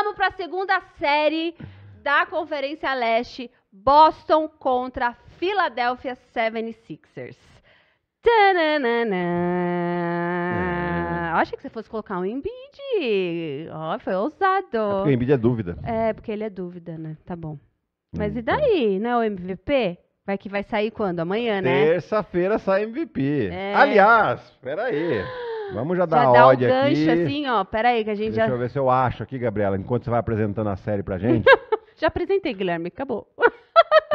Vamos para a segunda série da Conferência Leste, Boston contra Philadelphia 76ers. Achei que você fosse colocar um Embiid. Foi ousado. É porque o Embiid é dúvida. É, porque ele é dúvida, né? Tá bom. Mas e daí, né? O MVP? Vai que vai sair quando? Amanhã, né? Terça-feira sai MVP. É. Aliás, peraí. Vamos já dar um gancho aqui. Assim, ó. Peraí, que a gente Deixa eu ver se eu acho aqui, Gabriela, enquanto você vai apresentando a série pra gente. Já apresentei, Guilherme, acabou.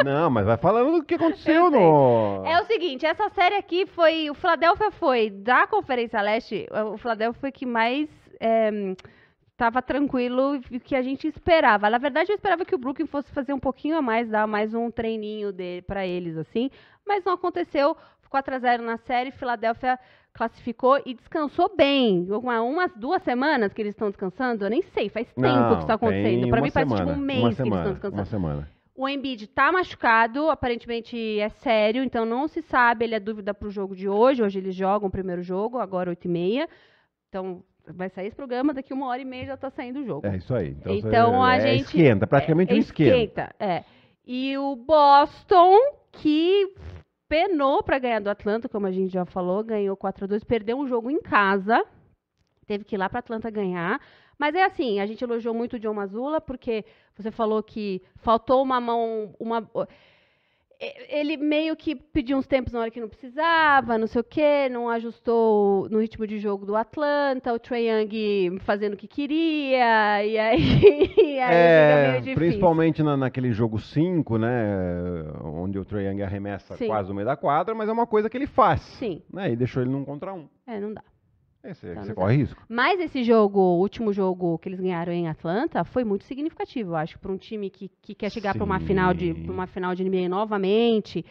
Não, mas vai falando do que aconteceu no... É o seguinte, essa série aqui foi... O Philadelphia foi, da Conferência Leste, o Philadelphia foi que mais estava tranquilo e que a gente esperava. Na verdade, eu esperava que o Brooklyn fosse fazer um pouquinho a mais, dar mais um treininho para eles, assim. Mas não aconteceu, 4-0 na série, Philadelphia classificou e descansou bem. Umas 2 semanas que eles estão descansando, eu nem sei, faz tempo que isso está acontecendo. Para mim parece tipo um mês que eles estão descansando. Uma semana. O Embiid tá machucado, aparentemente é sério, então não se sabe, ele é dúvida pro jogo de hoje. Hoje eles jogam o primeiro jogo, agora 8h30. Então vai sair esse programa, daqui 1h30 já tá saindo o jogo. É isso aí. Então a gente... Esquenta, praticamente um esquenta. É. E o Boston, que penou para ganhar do Atlanta, como a gente já falou, ganhou 4-2, perdeu um jogo em casa, teve que ir lá para Atlanta ganhar. Mas é assim, a gente elogiou muito o Joe Mazzulla, porque você falou que faltou uma mão... Ele meio que pediu uns tempos na hora que não precisava, não sei o quê, não ajustou no ritmo de jogo do Atlanta, o Trae Young fazendo o que queria, e aí fica meio difícil. Principalmente naquele jogo 5, né, onde o Trae Young arremessa quase no meio da quadra, mas é uma coisa que ele faz. Sim. Né, e deixou ele num contra um. É, não dá. Então, você corre risco. Mas esse jogo, o último jogo que eles ganharam em Atlanta, foi muito significativo, eu acho, para um time que quer chegar para uma final de NBA novamente,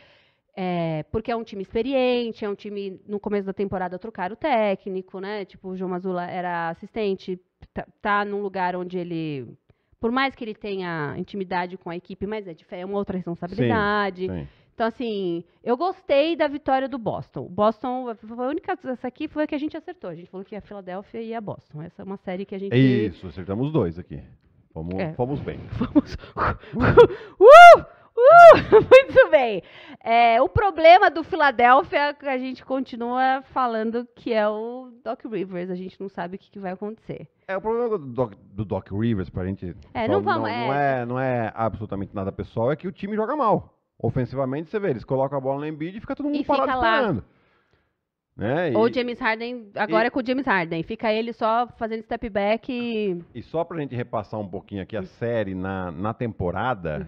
porque é um time experiente, é um time, no começo da temporada, trocaram o técnico, né? Tipo, o Joe Mazzulla era assistente, tá num lugar onde ele, por mais que ele tenha intimidade com a equipe, mas é uma outra responsabilidade. Sim. Então, assim, eu gostei da vitória do Boston. Boston, a única dessa aqui foi a que a gente acertou. A gente falou que a Philadelphia e a Boston. Essa é uma série que a gente... Isso, acertamos 2 aqui. Fomos bem. Fomos... Muito bem. O problema do Philadelphia, a gente continua falando que é o Doc Rivers. A gente não sabe o que vai acontecer. O problema do Doc Rivers, pra gente... Não é absolutamente nada pessoal, é que o time joga mal. Ofensivamente, você vê, eles colocam a bola no Embiid e fica todo mundo parado esperando. Né? Ou o James Harden, agora é com o James Harden. Fica ele só fazendo step back e... E só pra gente repassar um pouquinho aqui a série na temporada,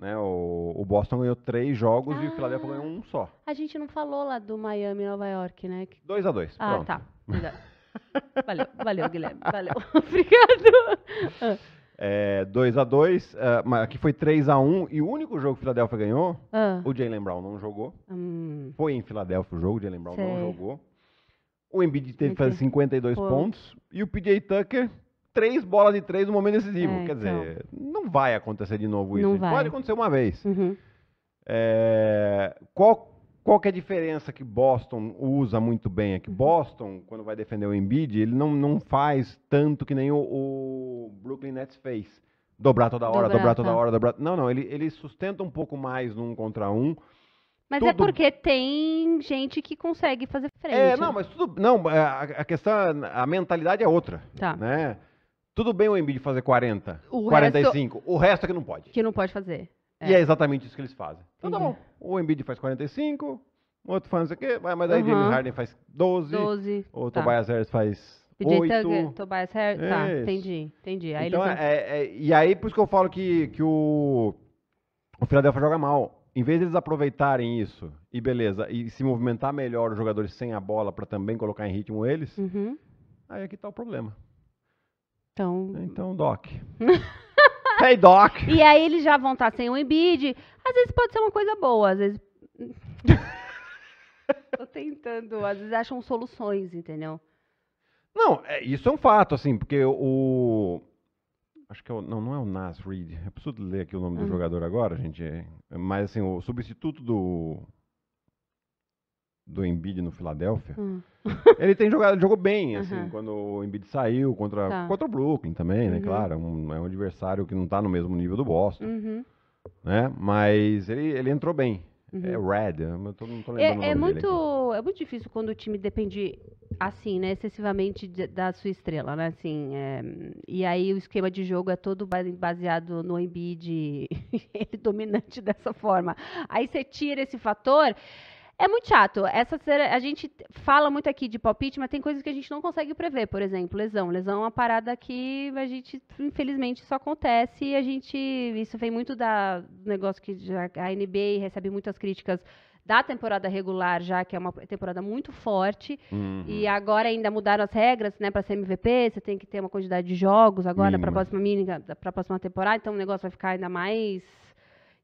né, o Boston ganhou 3 jogos e o Philadelphia ganhou 1 só. A gente não falou lá do Miami e Nova York, né? 2-2, pronto. Tá. Valeu, Guilherme. Valeu. Obrigado. 2-2, aqui foi 3-1, e o único jogo que o Philadelphia ganhou, o Jaylen Brown não jogou. Foi em Philadelphia o jogo, o Jaylen Brown não jogou. O Embiid teve que fazer 52 pontos, e o P.J. Tucker, 3 bolas de 3 no momento decisivo. Quer dizer, não vai acontecer de novo isso, pode acontecer uma vez. Qual que é a diferença que Boston usa muito bem? É que Boston, quando vai defender o Embiid, ele não faz tanto que nem o Brooklyn Nets fez. Dobrar toda hora. Não, ele sustenta um pouco mais no 1 contra 1. Mas tudo... é porque tem gente que consegue fazer frente. A questão, a mentalidade é outra, né? Tudo bem o Embiid fazer 40, o 45, o resto é que não pode. Que não pode fazer. E é exatamente isso que eles fazem. Então, tá bom. O Embiid faz 45, o outro faz não sei o quê, mas aí James Harden faz 12, o Tobias Harris faz 8. Tucker, Tobias Harris, entendi. Aí então, eles... e aí, por isso que eu falo que o Philadelphia joga mal. Em vez de eles aproveitarem isso e se movimentar melhor os jogadores sem a bola para também colocar em ritmo eles, aí aqui tá o problema. Então Doc... Hey, Doc. E aí eles já vão estar sem o Embiid. Às vezes pode ser uma coisa boa, às vezes... Tô tentando, às vezes acham soluções, entendeu? Não, isso é um fato, assim, porque o... Acho que não é o Nas Reed. Eu preciso ler aqui o nome do jogador agora, gente. Mas, assim, o substituto do... do Embiid no Philadelphia, ele tem jogou bem, assim, quando o Embiid saiu contra o Brooklyn também, né? Claro, é um adversário que não tá no mesmo nível do Boston, né? Mas ele entrou bem. É Red, eu não tô lembrando o nome muito, é muito difícil quando o time depende, assim, né, excessivamente da sua estrela, né, assim, e aí o esquema de jogo é todo baseado no Embiid, ele dominante dessa forma. Aí você tira esse fator, é muito chato. A gente fala muito aqui de palpite, mas tem coisas que a gente não consegue prever, por exemplo, lesão. Lesão é uma parada que a gente, infelizmente, só acontece e isso vem muito do negócio que a NBA recebe muitas críticas da temporada regular, já que é uma temporada muito forte, e agora ainda mudaram as regras, né, para ser MVP, você tem que ter uma quantidade de jogos agora para a próxima temporada, então o negócio vai ficar ainda mais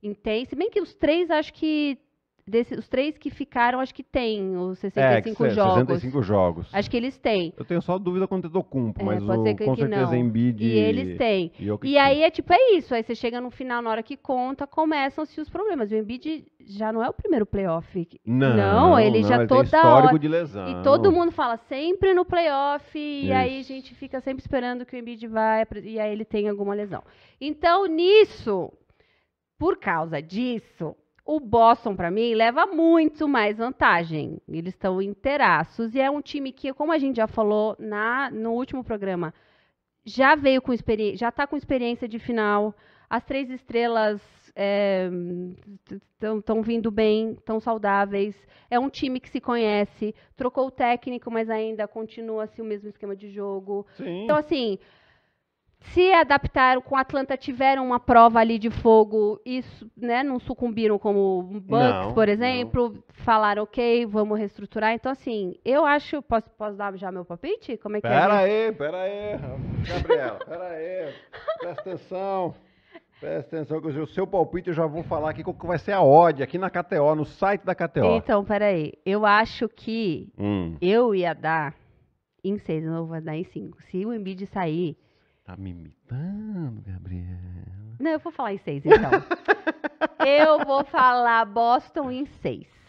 intenso. Se bem que os três, acho que os três que ficaram, acho que tem os 65 jogos. 65 jogos. Acho que eles têm. Eu tenho só dúvida quanto eu tô cumpo, mas com certeza Embiid e eles têm. E aí é isso, aí você chega no final, na hora que conta, começam-se os problemas. O Embiid já não é o primeiro playoff. Não, ele toda tem histórico de lesão. E todo mundo fala sempre no playoff, e aí a gente fica sempre esperando que o Embiid vai, e aí ele tem alguma lesão. Então, por causa disso, o Boston, para mim, leva muito mais vantagem. Eles estão inteiraços. E é um time que, como a gente já falou no último programa, já está com experiência de final. As três estrelas estão vindo bem, estão saudáveis. É um time que se conhece. Trocou o técnico, mas ainda continua assim, o mesmo esquema de jogo. Sim. Então, assim, se adaptaram com o Atlanta, tiveram uma prova ali de fogo, isso, né, não sucumbiram como o Bucks, por exemplo, falaram, ok, vamos reestruturar. Então, assim, eu acho... Posso dar já meu palpite? Como é que Pera aí, Gabriela, pera aí, presta atenção, que o seu palpite eu já vou falar aqui, que vai ser a odd, aqui na KTO, no site da KTO. Então, pera aí, eu acho que eu ia dar em 6, não vou dar em 5, se o Embiid sair... Tá me imitando, Gabriela? Não, eu vou falar em 6, então. Eu vou falar Boston em 6.